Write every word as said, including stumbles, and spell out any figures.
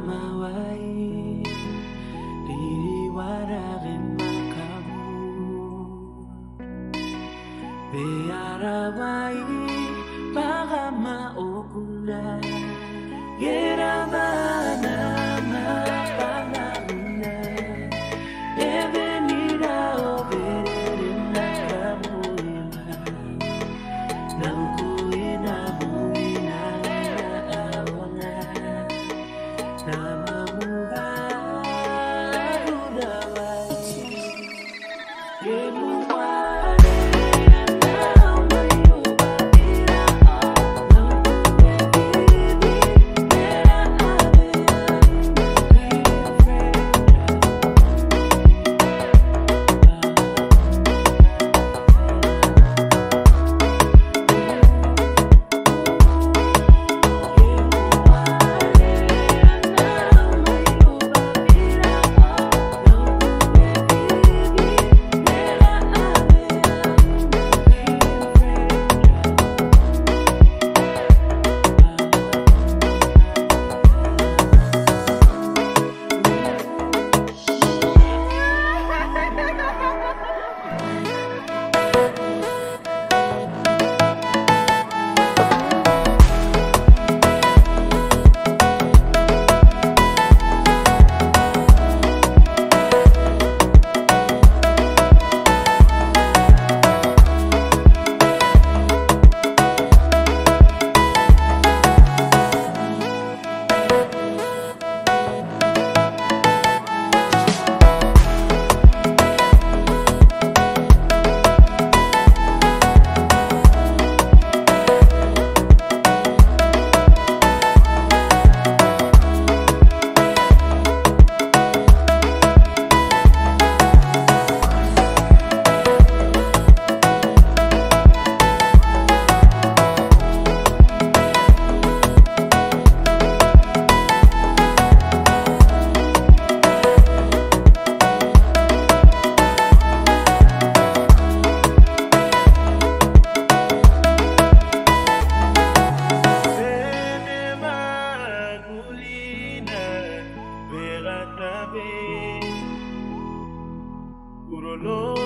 mawai diriwararin makamu biarawai baka maugula yeramana mapangauna evenira oberin nakamula nangkuina buina aona namamuga rudawai yemuwa. No.